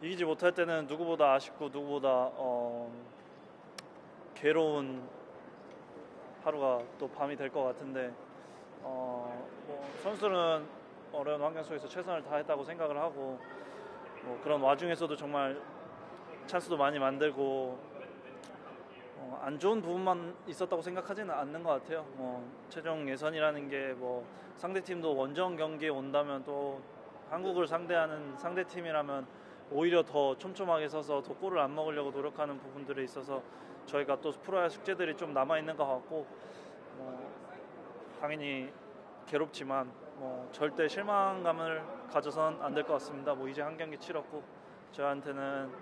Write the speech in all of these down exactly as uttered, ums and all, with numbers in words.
이기지 못할 때는 누구보다 아쉽고 누구보다 어, 괴로운 하루가 또 밤이 될 것 같은데 어, 뭐 선수는 어려운 환경 속에서 최선을 다했다고 생각을 하고 뭐 그런 와중에서도 정말 찬스도 많이 만들고 어, 안 좋은 부분만 있었다고 생각하지는 않는 것 같아요. 뭐 최종 예선이라는 게 뭐 상대팀도 원정 경기에 온다면 또 한국을 상대하는 상대팀이라면 오히려 더 촘촘하게 서서 더 골을 안 먹으려고 노력하는 부분들에 있어서 저희가 또 풀어야 할 숙제들이 좀 남아있는 것 같고 뭐 당연히 괴롭지만 뭐 절대 실망감을 가져선 안 될 것 같습니다. 뭐 이제 한 경기 치렀고 저한테는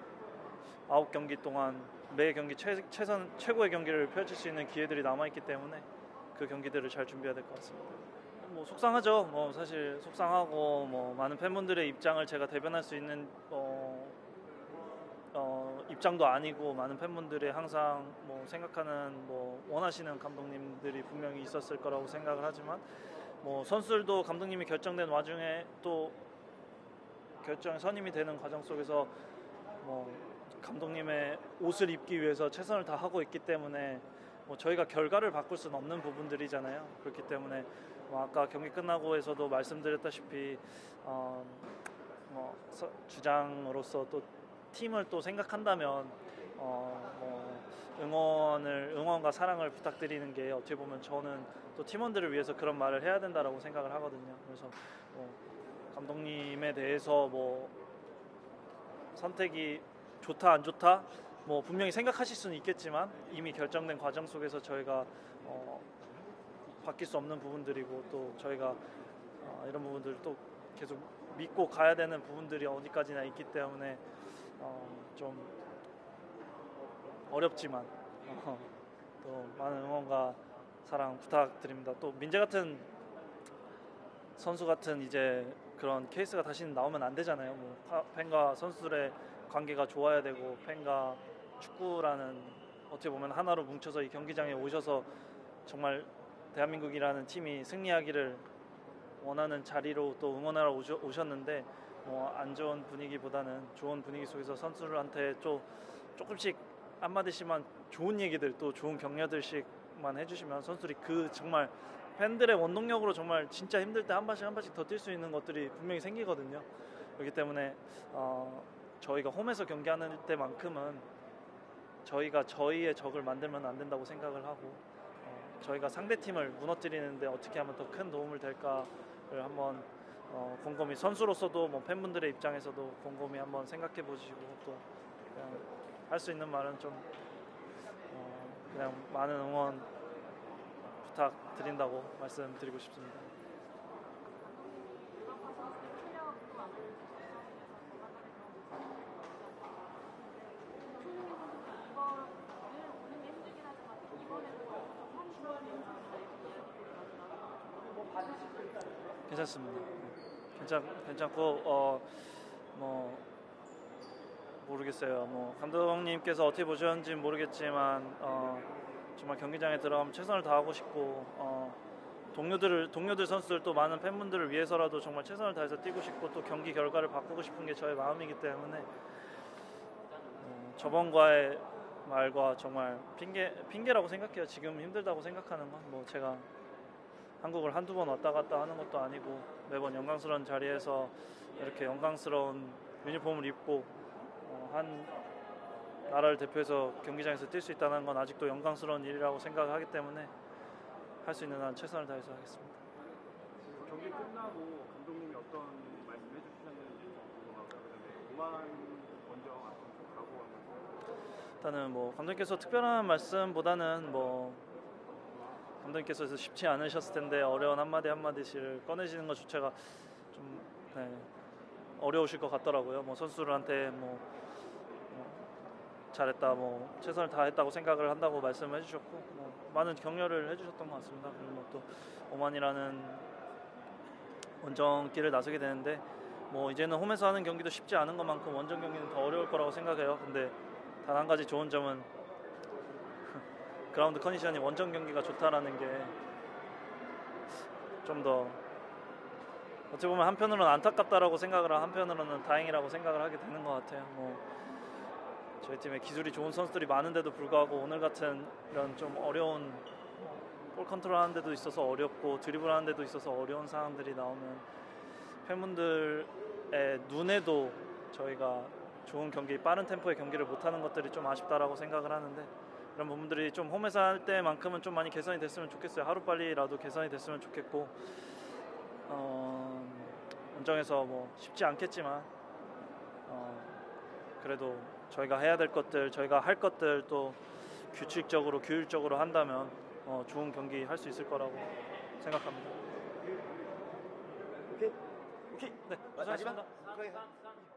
아홉 경기 동안 매 경기 최, 최선, 최고의 경기를 펼칠 수 있는 기회들이 남아있기 때문에 그 경기들을 잘 준비해야 될 것 같습니다. 뭐 속상하죠. 뭐 사실 속상하고 뭐 많은 팬분들의 입장을 제가 대변할 수 있는 어, 어, 입장도 아니고 많은 팬분들이 항상 뭐 생각하는 뭐 원하시는 감독님들이 분명히 있었을 거라고 생각을 하지만 뭐 선수들도 감독님이 결정된 와중에 또 결정 선임이 되는 과정 속에서 뭐 감독님의 옷을 입기 위해서 최선을 다하고 있기 때문에 뭐 저희가 결과를 바꿀 수는 없는 부분들이잖아요. 그렇기 때문에 뭐 아까 경기 끝나고 에서도 말씀드렸다시피 어, 뭐 주장으로서 또 팀을 또 생각한다면 어, 뭐 응원을, 응원과 사랑을 부탁드리는 게 어떻게 보면 저는 또 팀원들을 위해서 그런 말을 해야 된다라고 생각을 하거든요. 그래서 뭐 감독님에 대해서 뭐 선택이 좋다 안 좋다 뭐 분명히 생각하실 수는 있겠지만 이미 결정된 과정 속에서 저희가 어, 바뀔 수 없는 부분들이고 또 저희가 어, 이런 부분들을 또 계속 믿고 가야 되는 부분들이 어디까지나 있기 때문에 어, 좀 어렵지만 어, 또 많은 응원과 사랑 부탁드립니다. 또 민재 같은 선수 같은 이제 그런 케이스가 다시는 나오면 안 되잖아요. 뭐 팬과 선수들의 관계가 좋아야 되고 팬과 축구라는 어떻게 보면 하나로 뭉쳐서 이 경기장에 오셔서 정말 대한민국이라는 팀이 승리하기를 원하는 자리로 또 응원하러 오셔, 오셨는데 뭐 안 좋은 분위기보다는 좋은 분위기 속에서 선수들한테 좀 조금씩 한마디씩만 좋은 얘기들 또 좋은 격려들씩만 해주시면 선수들이 그 정말 팬들의 원동력으로 정말 진짜 힘들 때 한 발씩 한 발씩 더 뛸 수 있는 것들이 분명히 생기거든요. 그렇기 때문에 어, 저희가 홈에서 경기하는 때만큼은 저희가 저희의 적을 만들면 안 된다고 생각을 하고 어, 저희가 상대팀을 무너뜨리는데 어떻게 하면 더 큰 도움을 될까를 한번 어, 곰곰이 선수로서도 뭐 팬분들의 입장에서도 곰곰이 한번 생각해 보시고 또 그냥 할 수 있는 말은 좀 어, 그냥 많은 응원 부탁드린다고 말씀드리고 싶습니다. 괜찮습니다. 괜찮 괜찮고 어 뭐 모르겠어요. 뭐 감독님께서 어떻게 보셨는지 모르겠지만 어 정말 경기장에 들어가면 최선을 다하고 싶고 어 동료들을 동료들 선수들 또 많은 팬분들을 위해서라도 정말 최선을 다해서 뛰고 싶고 또 경기 결과를 바꾸고 싶은 게 저의 마음이기 때문에 어, 저번과의 말과 정말 핑계 핑계라고 생각해요. 지금 힘들다고 생각하는 건 뭐 제가 한국을 한두 번 왔다 갔다 하는 것도 아니고 매번 영광스러운 자리에서 이렇게 영광스러운 유니폼을 입고 어, 한 나라를 대표해서 경기장에서 뛸 수 있다는 건 아직도 영광스러운 일이라고 생각하기 때문에 할 수 있는 한 최선을 다해서 하겠습니다. 경기 끝나고 감독님이 어떤 말씀 해주셨는지 궁금하다. 먼저 가고 일단은 뭐 감독님께서 특별한 말씀보다는 뭐 감독님께서 쉽지 않으셨을 텐데 어려운 한마디 한마디씩 꺼내시는 것 자체가 좀 네, 어려우실 것 같더라고요. 뭐 선수들한테 뭐, 뭐 잘했다, 뭐 최선을 다했다고 생각을 한다고 말씀해 주셨고 뭐 많은 격려를 해주셨던 것 같습니다. 그리고 또 오만이라는 원정길을 나서게 되는데 뭐 이제는 홈에서 하는 경기도 쉽지 않은 것만큼 원정 경기는 더 어려울 거라고 생각해요. 근데 단 한 가지 좋은 점은 그라운드 컨디션이 원정 경기가 좋다라는 게 좀 더 어찌 보면 한편으로는 안타깝다라고 생각을 하고 한편으로는 다행이라고 생각을 하게 되는 것 같아요. 뭐 저희 팀에 기술이 좋은 선수들이 많은데도 불구하고 오늘 같은 이런 좀 어려운 볼 컨트롤 하는 데도 있어서 어렵고 드리블 하는 데도 있어서 어려운 상황들이 나오면 팬분들의 눈에도 저희가 좋은 경기, 빠른 템포의 경기를 못하는 것들이 좀 아쉽다라고 생각을 하는데 이런 부분들이 좀 홈에서 할 때만큼은 좀 많이 개선이 됐으면 좋겠어요. 하루빨리라도 개선이 됐으면 좋겠고 어, 원정에서 뭐 쉽지 않겠지만 어, 그래도 저희가 해야 될 것들, 저희가 할 것들 또 규칙적으로, 규율적으로 한다면 어, 좋은 경기 할 수 있을 거라고 생각합니다. 오케이, 오케이. 네, 마지막.